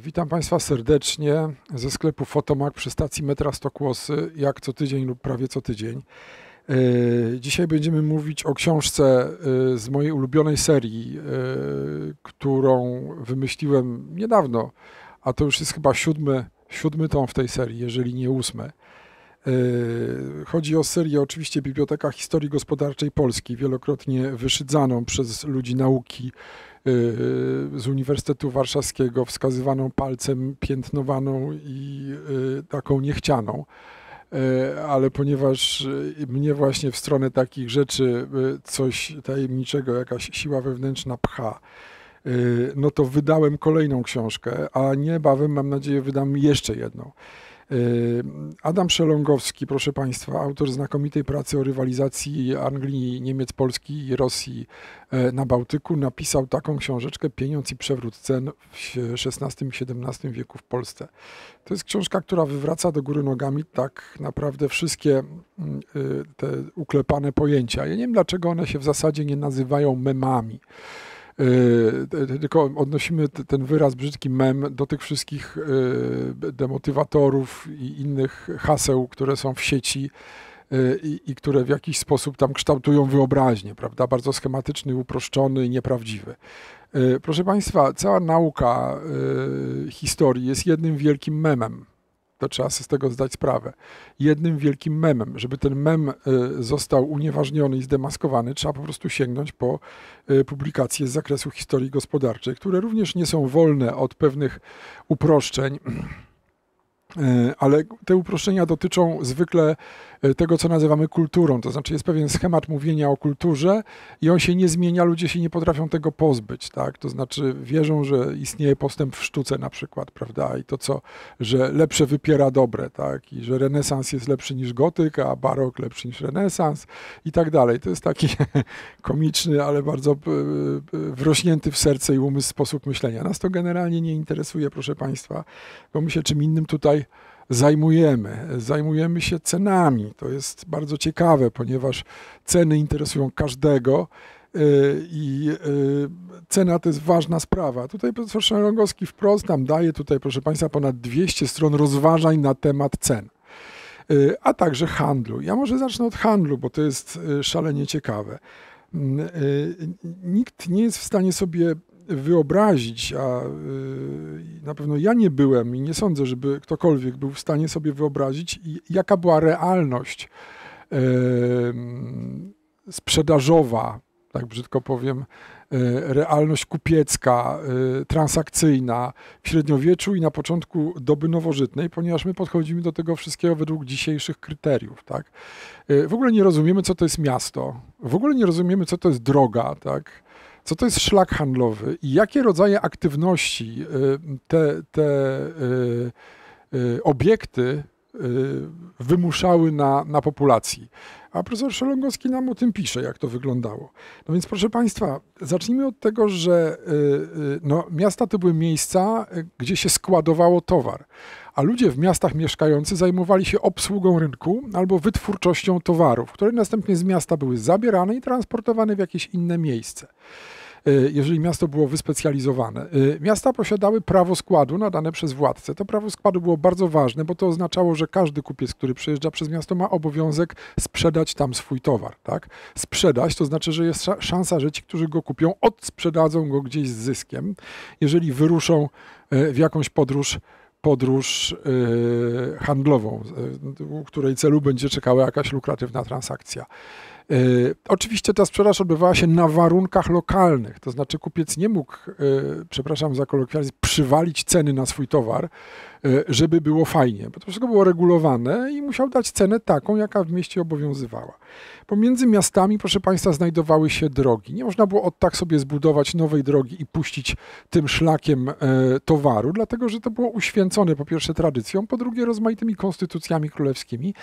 Witam Państwa serdecznie ze sklepu Fotomag przy stacji metra Stokłosy, jak co tydzień lub prawie co tydzień. Dzisiaj będziemy mówić o książce z mojej ulubionej serii, którą wymyśliłem niedawno, a to już jest chyba siódmy tom w tej serii, jeżeli nie ósmy. Chodzi o serię oczywiście Biblioteka Historii Gospodarczej Polski, wielokrotnie wyszydzaną przez ludzi nauki z Uniwersytetu Warszawskiego, wskazywaną palcem, piętnowaną i taką niechcianą. Ale ponieważ mnie właśnie w stronę takich rzeczy coś tajemniczego, jakaś siła wewnętrzna pcha, no to wydałem kolejną książkę, a niebawem, mam nadzieję, wydam jeszcze jedną. Adam Szelągowski, proszę Państwa, autor znakomitej pracy o rywalizacji Anglii, Niemiec, Polski i Rosji na Bałtyku, napisał taką książeczkę Pieniądz i przewrót cen w XVI i XVII wieku w Polsce. To jest książka, która wywraca do góry nogami tak naprawdę wszystkie te uklepane pojęcia. Ja nie wiem, dlaczego one się w zasadzie nie nazywają memami. Tylko odnosimy ten wyraz brzydki mem do tych wszystkich demotywatorów i innych haseł, które są w sieci i które w jakiś sposób tam kształtują wyobraźnię, prawda? Bardzo schematyczny, uproszczony, nieprawdziwy. Proszę Państwa, cała nauka historii jest jednym wielkim memem. To trzeba sobie z tego zdać sprawę. Jednym wielkim memem. Żeby ten mem został unieważniony i zdemaskowany, trzeba po prostu sięgnąć po publikacje z zakresu historii gospodarczej, które również nie są wolne od pewnych uproszczeń, ale te uproszczenia dotyczą zwykle tego, co nazywamy kulturą. To znaczy jest pewien schemat mówienia o kulturze i on się nie zmienia, ludzie się nie potrafią tego pozbyć. Tak? To znaczy wierzą, że istnieje postęp w sztuce na przykład, prawda? I to, że lepsze wypiera dobre, tak? I że renesans jest lepszy niż gotyk, a barok lepszy niż renesans i tak dalej. To jest taki komiczny, ale bardzo wrośnięty w serce i umysł sposób myślenia. Nas to generalnie nie interesuje, proszę Państwa, bo my się czym innym tutaj zajmujemy się cenami. To jest bardzo ciekawe, ponieważ ceny interesują każdego i cena to jest ważna sprawa. Tutaj profesor Szelągowski wprost nam daje tutaj, proszę Państwa, ponad 200 stron rozważań na temat cen, a także handlu. Ja może zacznę od handlu, bo to jest szalenie ciekawe. Nikt nie jest w stanie sobie wyobrazić, a na pewno ja nie byłem i nie sądzę, żeby ktokolwiek był w stanie sobie wyobrazić, jaka była realność sprzedażowa, tak brzydko powiem, realność kupiecka, transakcyjna w średniowieczu i na początku doby nowożytnej, ponieważ my podchodzimy do tego wszystkiego według dzisiejszych kryteriów. Tak? W ogóle nie rozumiemy, co to jest miasto, w ogóle nie rozumiemy, co to jest droga, tak? Co to jest szlak handlowy i jakie rodzaje aktywności te obiekty wymuszały na populacji. A profesor Szelągowski nam o tym pisze, jak to wyglądało. No więc proszę Państwa, zacznijmy od tego, że no, miasta to były miejsca, gdzie się składowało towar, a ludzie w miastach mieszkający zajmowali się obsługą rynku albo wytwórczością towarów, które następnie z miasta były zabierane i transportowane w jakieś inne miejsce, jeżeli miasto było wyspecjalizowane. Miasta posiadały prawo składu nadane przez władcę. To prawo składu było bardzo ważne, bo to oznaczało, że każdy kupiec, który przejeżdża przez miasto, ma obowiązek sprzedać tam swój towar. Tak? Sprzedać to znaczy, że jest szansa, że ci, którzy go kupią, odsprzedadzą go gdzieś z zyskiem, jeżeli wyruszą w jakąś podróż handlową, u której celu będzie czekała jakaś lukratywna transakcja. Oczywiście ta sprzedaż odbywała się na warunkach lokalnych, to znaczy kupiec nie mógł, przepraszam za kolokwializm, przywalić ceny na swój towar, żeby było fajnie, bo to wszystko było regulowane i musiał dać cenę taką, jaka w mieście obowiązywała. Pomiędzy miastami, proszę Państwa, znajdowały się drogi. Nie można było od tak sobie zbudować nowej drogi i puścić tym szlakiem towaru, dlatego że to było uświęcone po pierwsze tradycją, po drugie rozmaitymi konstytucjami królewskimi,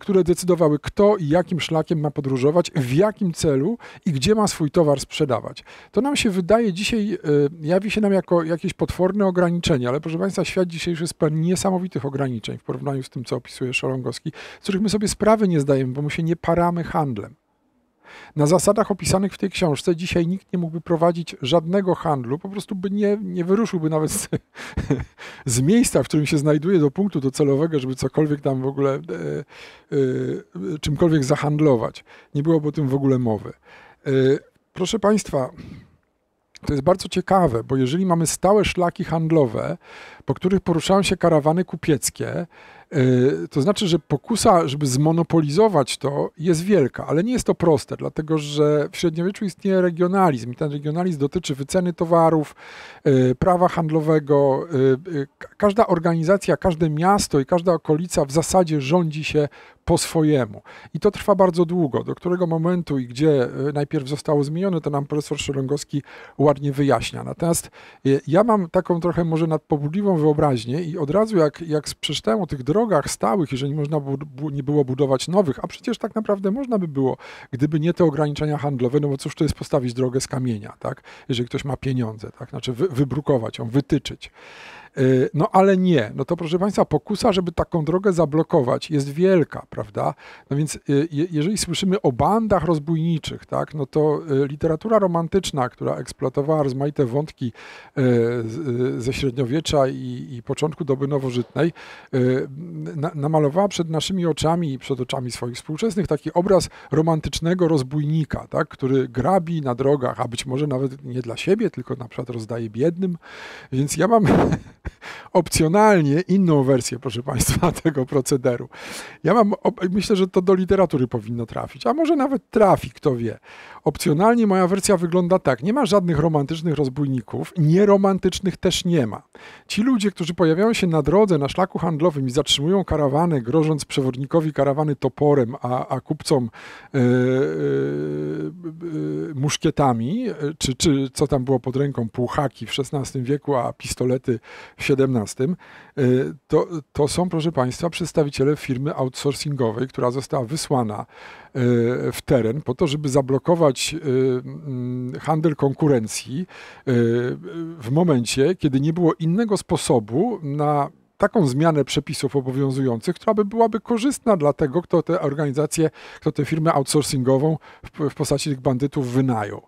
które decydowały, kto i jakim szlakiem ma podróżować, w jakim celu i gdzie ma swój towar sprzedawać. To nam się wydaje dzisiaj, jawi się nam jako jakieś potworne ograniczenie, ale proszę Państwa, świat dzisiejszy jest pełen niesamowitych ograniczeń w porównaniu z tym, co opisuje Szelągowski, z których my sobie sprawy nie zdajemy, bo my się nie paramy handlem. Na zasadach opisanych w tej książce dzisiaj nikt nie mógłby prowadzić żadnego handlu, po prostu by nie wyruszyłby nawet z miejsca, w którym się znajduje, do punktu docelowego, żeby cokolwiek tam w ogóle, czymkolwiek zahandlować. Nie byłoby o tym w ogóle mowy. Proszę Państwa, to jest bardzo ciekawe, bo jeżeli mamy stałe szlaki handlowe, po których poruszają się karawany kupieckie, to znaczy, że pokusa, żeby zmonopolizować to, jest wielka, ale nie jest to proste, dlatego że w średniowieczu istnieje regionalizm i ten regionalizm dotyczy wyceny towarów, prawa handlowego. Każda organizacja, każde miasto i każda okolica w zasadzie rządzi się po swojemu. I to trwa bardzo długo. Do którego momentu i gdzie najpierw zostało zmienione, to nam profesor Szelągowski ładnie wyjaśnia. Natomiast ja mam taką trochę może nadpobudliwą wyobraźnię i od razu jak przeczytałem o tych drogach stałych, jeżeli nie było budować nowych, a przecież tak naprawdę można by było, gdyby nie te ograniczenia handlowe, no bo cóż to jest postawić drogę z kamienia, tak? Jeżeli ktoś ma pieniądze, tak? Znaczy wybrukować ją, wytyczyć. No ale nie. No to proszę Państwa, pokusa, żeby taką drogę zablokować, jest wielka, prawda? No więc jeżeli słyszymy o bandach rozbójniczych, tak, no to literatura romantyczna, która eksploatowała rozmaite wątki ze średniowiecza i początku doby nowożytnej, namalowała przed naszymi oczami i przed oczami swoich współczesnych taki obraz romantycznego rozbójnika, tak, który grabi na drogach, a być może nawet nie dla siebie, tylko na przykład rozdaje biednym. Więc ja mam opcjonalnie inną wersję, proszę Państwa, tego procederu. Ja mam, myślę, że to do literatury powinno trafić, a może nawet trafi, kto wie. Opcjonalnie moja wersja wygląda tak. Nie ma żadnych romantycznych rozbójników, nieromantycznych też nie ma. Ci ludzie, którzy pojawiają się na drodze, na szlaku handlowym i zatrzymują karawany, grożąc przewodnikowi karawany toporem, a kupcom muszkietami, czy co tam było pod ręką, pułhaki w XVI wieku, a pistolety w XVII, to są, proszę Państwa, przedstawiciele firmy outsourcingowej, która została wysłana w teren po to, żeby zablokować handel konkurencji w momencie, kiedy nie było innego sposobu na taką zmianę przepisów obowiązujących, która byłaby korzystna dla tego, kto tę organizację, kto tę firmę outsourcingową w postaci tych bandytów wynajął.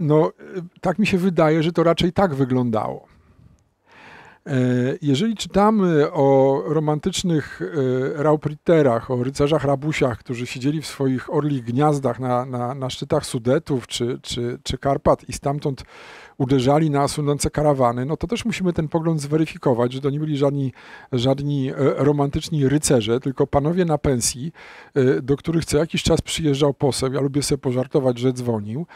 No, tak mi się wydaje, że to raczej tak wyglądało. Jeżeli czytamy o romantycznych raupriterach, o rycerzach rabusiach, którzy siedzieli w swoich orlich gniazdach na szczytach Sudetów czy Karpat i stamtąd uderzali na sunące karawany, no to też musimy ten pogląd zweryfikować, że to nie byli żadni romantyczni rycerze, tylko panowie na pensji, do których co jakiś czas przyjeżdżał poseł, ja lubię sobie pożartować, że dzwonił,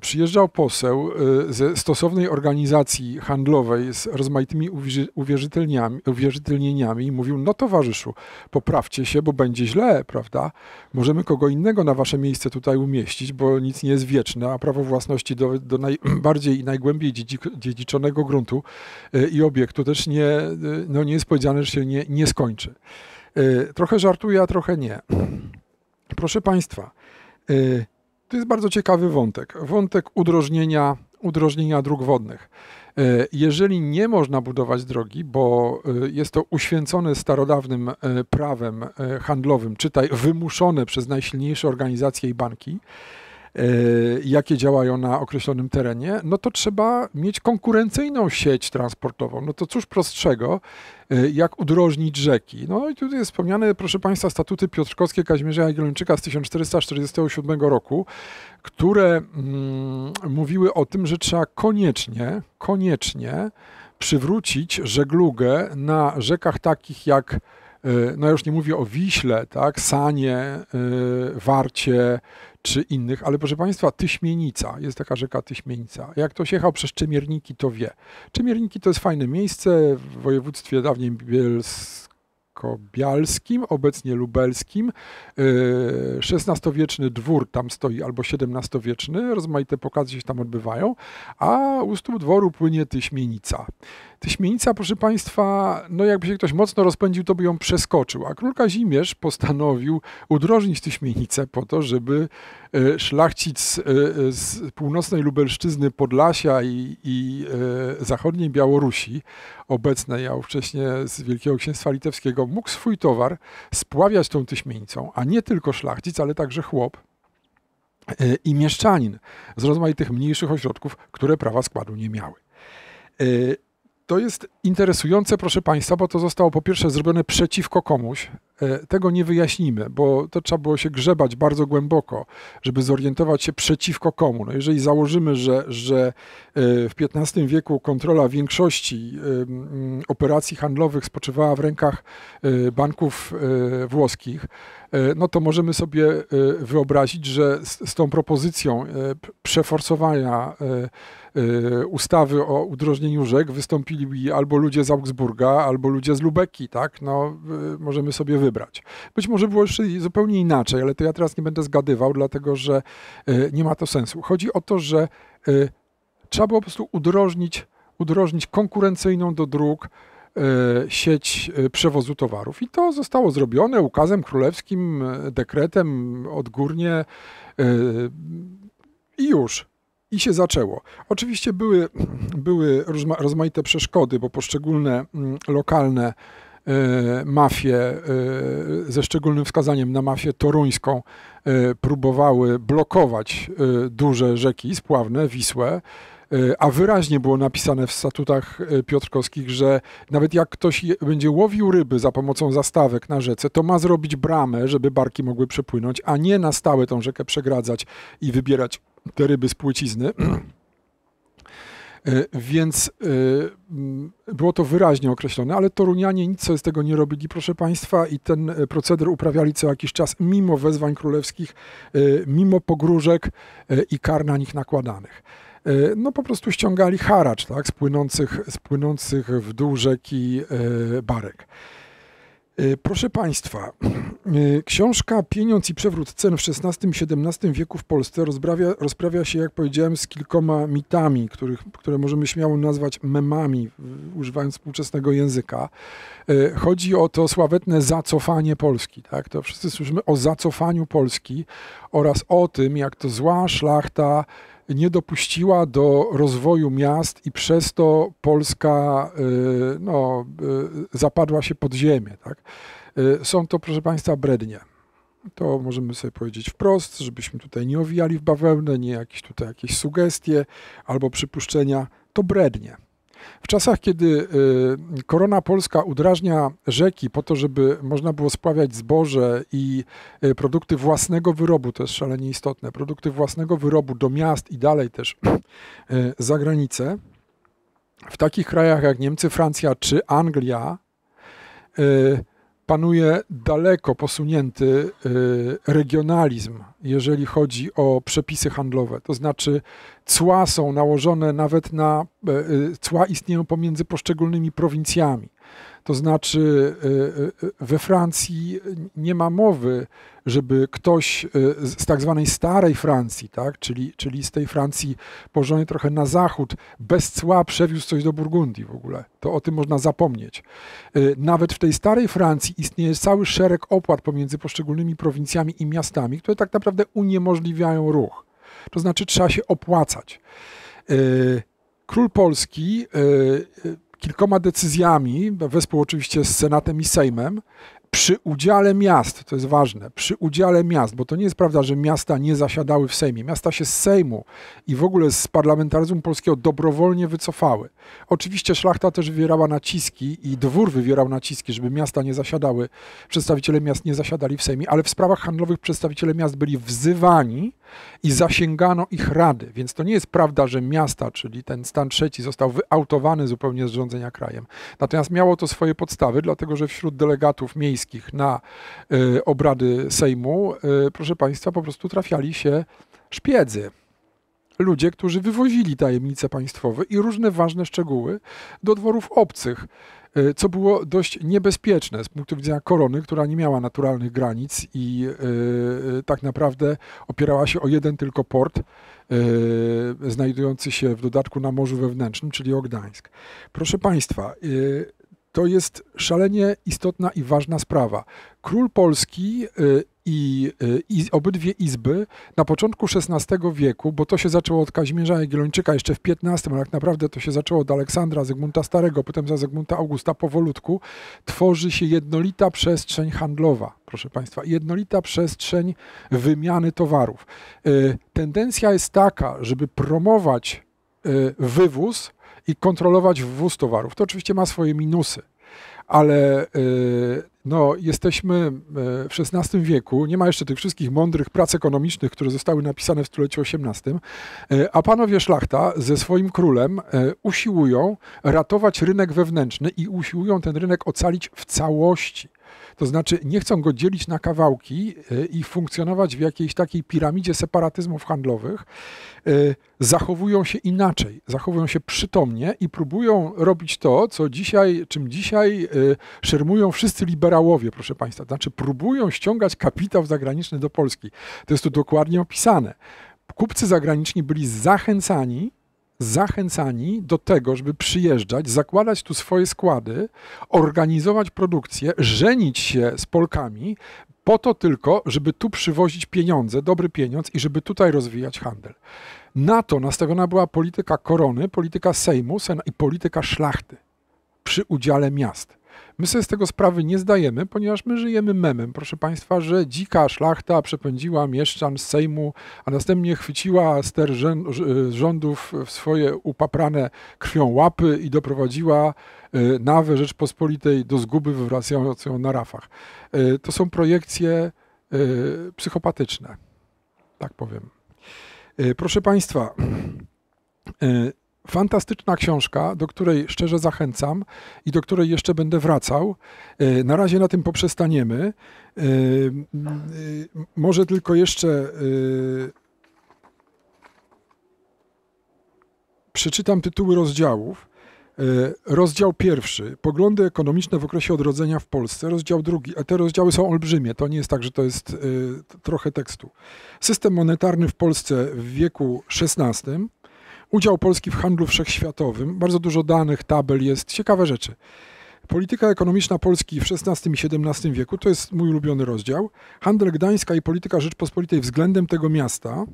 przyjeżdżał poseł ze stosownej organizacji handlowej z rozmaitymi uwierzytelnieniami i mówił, no towarzyszu, poprawcie się, bo będzie źle, prawda? Możemy kogo innego na wasze miejsce tutaj umieścić, bo nic nie jest wieczne, a prawo własności do najbardziej i najgłębiej dziedziczonego gruntu i obiektu też nie jest powiedziane, że się nie skończy. Trochę żartuję, a trochę nie. Proszę Państwa, to jest bardzo ciekawy wątek. Wątek udrożnienia dróg wodnych. Jeżeli nie można budować drogi, bo jest to uświęcone starodawnym prawem handlowym, czytaj wymuszone przez najsilniejsze organizacje i banki, jakie działają na określonym terenie, no to trzeba mieć konkurencyjną sieć transportową. No to cóż prostszego, jak udrożnić rzeki. No i tutaj jest wspomniane, proszę Państwa, statuty piotrkowskie Kazimierza Jagiellończyka z 1447 roku, które mówiły o tym, że trzeba koniecznie przywrócić żeglugę na rzekach takich jak, no ja już nie mówię o Wiśle, tak, Sanie, Warcie, czy innych, ale proszę Państwa, Tyśmienica, jest taka rzeka Tyśmienica. Jak ktoś jechał przez Czymierniki, to wie. Czymierniki to jest fajne miejsce w województwie dawniej bielsko-bialskim, obecnie lubelskim. XVI-wieczny dwór tam stoi, albo XVII-wieczny, rozmaite pokazy się tam odbywają, a u stóp dworu płynie Tyśmienica. Tyśmienica, proszę Państwa, no jakby się ktoś mocno rozpędził, to by ją przeskoczył. A król Kazimierz postanowił udrożnić Tyśmienicę po to, żeby szlachcic z północnej Lubelszczyzny, Podlasia i zachodniej Białorusi, obecnej, a ówcześnie z Wielkiego Księstwa Litewskiego, mógł swój towar spławiać tą Tyśmienicą, a nie tylko szlachcic, ale także chłop i mieszczanin z rozmaitych mniejszych ośrodków, które prawa składu nie miały. To jest interesujące, proszę Państwa, bo to zostało po pierwsze zrobione przeciwko komuś. Tego nie wyjaśnimy, bo to trzeba było się grzebać bardzo głęboko, żeby zorientować się przeciwko komu. No jeżeli założymy, że w XV wieku kontrola większości operacji handlowych spoczywała w rękach banków włoskich, no to możemy sobie wyobrazić, że z tą propozycją przeforsowania ustawy o udrożnieniu rzek wystąpili albo ludzie z Augsburga, albo ludzie z Lubeki, tak? No, możemy sobie wybrać. Być może było jeszcze zupełnie inaczej, ale to ja teraz nie będę zgadywał, dlatego że nie ma to sensu. Chodzi o to, że trzeba było po prostu udrożnić konkurencyjną do dróg sieć przewozu towarów. I to zostało zrobione ukazem królewskim, dekretem odgórnie i już. I się zaczęło. Oczywiście były rozmaite przeszkody, bo poszczególne lokalne mafie ze szczególnym wskazaniem na mafię toruńską próbowały blokować duże rzeki spławne, Wisłę, a wyraźnie było napisane w statutach piotrkowskich, że nawet jak ktoś będzie łowił ryby za pomocą zastawek na rzece, to ma zrobić bramę, żeby barki mogły przepłynąć, a nie na stałe tą rzekę przegradzać i wybierać te ryby z płycizny. Więc było to wyraźnie określone, ale Torunianie nic z tego nie robili, proszę Państwa, i ten proceder uprawiali co jakiś czas, mimo wezwań królewskich, mimo pogróżek i kar na nich nakładanych. No po prostu ściągali haracz, tak, z płynących w dół rzeki barek. Proszę Państwa, książka Pieniądz i przewrót cen w XVI i XVII wieku w Polsce rozprawia się, jak powiedziałem, z kilkoma mitami, które możemy śmiało nazwać memami, używając współczesnego języka. Chodzi o to sławetne zacofanie Polski. Tak? To wszyscy słyszymy o zacofaniu Polski oraz o tym, jak to zła szlachta nie dopuściła do rozwoju miast i przez to Polska no, zapadła się pod ziemię. Tak? Są to, proszę Państwa, brednie. To możemy sobie powiedzieć wprost, żebyśmy tutaj nie owijali w bawełnę, nie jakieś sugestie albo przypuszczenia. To brednie. W czasach, kiedy korona polska udrażnia rzeki po to, żeby można było spławiać zboże i produkty własnego wyrobu, to jest szalenie istotne, produkty własnego wyrobu do miast i dalej też za granicę, w takich krajach jak Niemcy, Francja czy Anglia panuje daleko posunięty regionalizm, jeżeli chodzi o przepisy handlowe. To znaczy cła są nałożone nawet na... Cła istnieją pomiędzy poszczególnymi prowincjami. To znaczy we Francji nie ma mowy, żeby ktoś z tak zwanej starej Francji, tak, czyli z tej Francji położonej trochę na zachód, bez cła przewiózł coś do Burgundii w ogóle. To o tym można zapomnieć. Nawet w tej starej Francji istnieje cały szereg opłat pomiędzy poszczególnymi prowincjami i miastami, które tak naprawdę uniemożliwiają ruch. To znaczy trzeba się opłacać. Król Polski kilkoma decyzjami, wespół oczywiście z Senatem i Sejmem, przy udziale miast, to jest ważne, przy udziale miast, bo to nie jest prawda, że miasta nie zasiadały w Sejmie. Miasta się z Sejmu i w ogóle z parlamentaryzmu polskiego dobrowolnie wycofały. Oczywiście szlachta też wywierała naciski i dwór wywierał naciski, żeby miasta nie zasiadały, przedstawiciele miast nie zasiadali w Sejmie, ale w sprawach handlowych przedstawiciele miast byli wzywani i zasięgano ich rady. Więc to nie jest prawda, że miasta, czyli ten stan trzeci, został wyautowany zupełnie z rządzenia krajem. Natomiast miało to swoje podstawy, dlatego że wśród delegatów miejskich na obrady Sejmu, proszę Państwa, po prostu trafiali się szpiedzy. Ludzie, którzy wywozili tajemnice państwowe i różne ważne szczegóły do dworów obcych. co było dość niebezpieczne z punktu widzenia korony, która nie miała naturalnych granic i tak naprawdę opierała się o jeden tylko port, znajdujący się w dodatku na morzu wewnętrznym, czyli o Gdańsk. Proszę Państwa, to jest szalenie istotna i ważna sprawa. Król Polski i obydwie izby na początku XVI wieku, bo to się zaczęło od Kazimierza Jagiellończyka jeszcze w XV, ale tak naprawdę to się zaczęło od Aleksandra, Zygmunta Starego, potem za Zygmunta Augusta, powolutku tworzy się jednolita przestrzeń handlowa, proszę Państwa, jednolita przestrzeń wymiany towarów. Tendencja jest taka, żeby promować wywóz i kontrolować wwóz towarów. To oczywiście ma swoje minusy, ale no, jesteśmy w XVI wieku, nie ma jeszcze tych wszystkich mądrych prac ekonomicznych, które zostały napisane w stuleciu XVIII, a panowie szlachta ze swoim królem usiłują ratować rynek wewnętrzny i usiłują ten rynek ocalić w całości. To znaczy nie chcą go dzielić na kawałki i funkcjonować w jakiejś takiej piramidzie separatyzmów handlowych. Zachowują się inaczej, zachowują się przytomnie i próbują robić to, co dzisiaj, czym dzisiaj szermują wszyscy liberałowie, proszę Państwa. To znaczy próbują ściągać kapitał zagraniczny do Polski. To jest tu dokładnie opisane. Kupcy zagraniczni byli zachęcani do tego, żeby przyjeżdżać, zakładać tu swoje składy, organizować produkcję, żenić się z Polkami po to tylko, żeby tu przywozić pieniądze, dobry pieniądz i żeby tutaj rozwijać handel. Na to nastawiona była polityka korony, polityka sejmu i polityka szlachty przy udziale miast. My sobie z tego sprawy nie zdajemy, ponieważ my żyjemy memem, proszę Państwa, że dzika szlachta przepędziła mieszczan z Sejmu, a następnie chwyciła ster rządów w swoje upaprane krwią łapy i doprowadziła nawę Rzeczpospolitej do zguby, wywracając ją na rafach. To są projekcje psychopatyczne, tak powiem. Proszę Państwa, fantastyczna książka, do której szczerze zachęcam i do której jeszcze będę wracał. Na razie na tym poprzestaniemy. Może tylko jeszcze przeczytam tytuły rozdziałów. Rozdział pierwszy, poglądy ekonomiczne w okresie odrodzenia w Polsce. Rozdział drugi, a te rozdziały są olbrzymie, to nie jest tak, że to jest trochę tekstu. System monetarny w Polsce w wieku XVI. Udział Polski w handlu wszechświatowym. Bardzo dużo danych, tabel jest, ciekawe rzeczy. Polityka ekonomiczna Polski w XVI i XVII wieku, to jest mój ulubiony rozdział. Handel Gdańska i polityka Rzeczpospolitej względem tego miasta,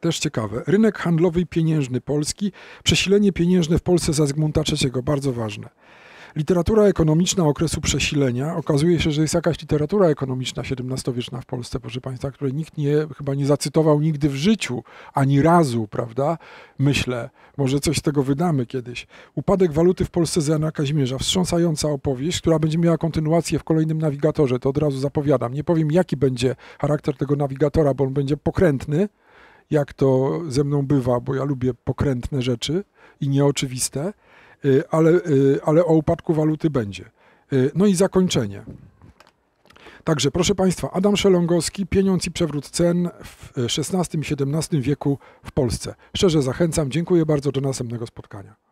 też ciekawe. Rynek handlowy i pieniężny Polski, przesilenie pieniężne w Polsce za Zygmunta III, bardzo ważne. Literatura ekonomiczna okresu przesilenia. Okazuje się, że jest jakaś literatura ekonomiczna XVII-wieczna w Polsce, proszę Państwa, której nikt chyba nie zacytował nigdy w życiu, ani razu, prawda? Myślę, może coś z tego wydamy kiedyś. Upadek waluty w Polsce z Jana Kazimierza. Wstrząsająca opowieść, która będzie miała kontynuację w kolejnym nawigatorze. To od razu zapowiadam. Nie powiem, jaki będzie charakter tego nawigatora, bo on będzie pokrętny, jak to ze mną bywa, bo ja lubię pokrętne rzeczy i nieoczywiste. Ale o upadku waluty będzie. No i zakończenie. Także proszę Państwa, Adam Szelągowski, Pieniądz i przewrót cen w XVI i XVII wieku w Polsce. Szczerze zachęcam, dziękuję bardzo, do następnego spotkania.